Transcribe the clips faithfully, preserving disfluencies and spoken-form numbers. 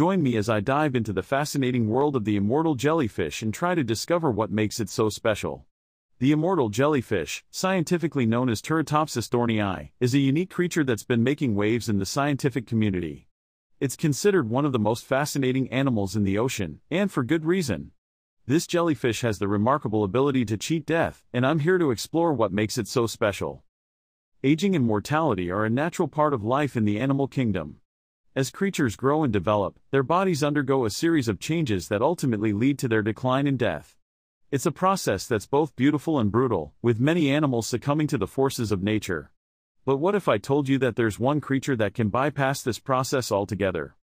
Join me as I dive into the fascinating world of the immortal jellyfish and try to discover what makes it so special. The immortal jellyfish, scientifically known as Turritopsis dohrnii, is a unique creature that's been making waves in the scientific community. It's considered one of the most fascinating animals in the ocean, and for good reason. This jellyfish has the remarkable ability to cheat death, and I'm here to explore what makes it so special. Aging and mortality are a natural part of life in the animal kingdom. As creatures grow and develop, their bodies undergo a series of changes that ultimately lead to their decline and death. It's a process that's both beautiful and brutal, with many animals succumbing to the forces of nature. But what if I told you that there's one creature that can bypass this process altogether?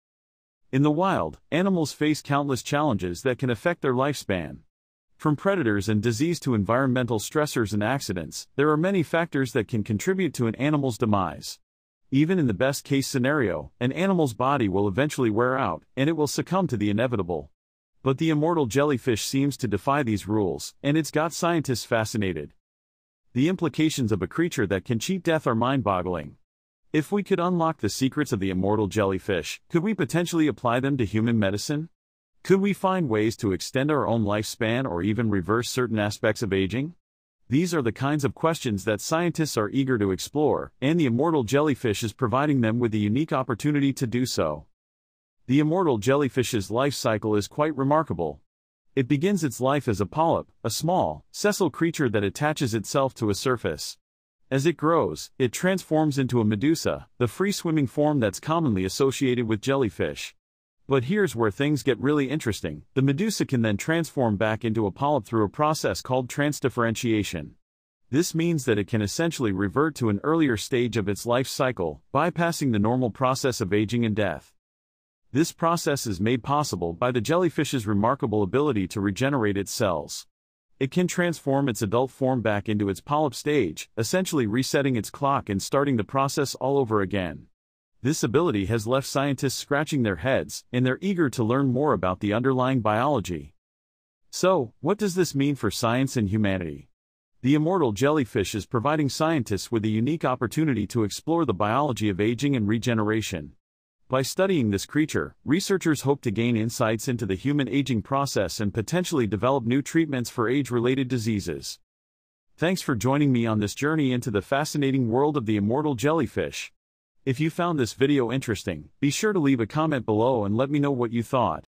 In the wild, animals face countless challenges that can affect their lifespan. From predators and disease to environmental stressors and accidents, there are many factors that can contribute to an animal's demise. Even in the best-case scenario, an animal's body will eventually wear out, and it will succumb to the inevitable. But the immortal jellyfish seems to defy these rules, and it's got scientists fascinated. The implications of a creature that can cheat death are mind-boggling. If we could unlock the secrets of the immortal jellyfish, could we potentially apply them to human medicine? Could we find ways to extend our own lifespan or even reverse certain aspects of aging? These are the kinds of questions that scientists are eager to explore, and the immortal jellyfish is providing them with a unique opportunity to do so. The immortal jellyfish's life cycle is quite remarkable. It begins its life as a polyp, a small, sessile creature that attaches itself to a surface. As it grows, it transforms into a medusa, the free-swimming form that's commonly associated with jellyfish. But here's where things get really interesting. The medusa can then transform back into a polyp through a process called transdifferentiation. This means that it can essentially revert to an earlier stage of its life cycle, bypassing the normal process of aging and death. This process is made possible by the jellyfish's remarkable ability to regenerate its cells. It can transform its adult form back into its polyp stage, essentially resetting its clock and starting the process all over again. This ability has left scientists scratching their heads, and they're eager to learn more about the underlying biology. So, what does this mean for science and humanity? The immortal jellyfish is providing scientists with a unique opportunity to explore the biology of aging and regeneration. By studying this creature, researchers hope to gain insights into the human aging process and potentially develop new treatments for age-related diseases. Thanks for joining me on this journey into the fascinating world of the immortal jellyfish. If you found this video interesting, be sure to leave a comment below and let me know what you thought.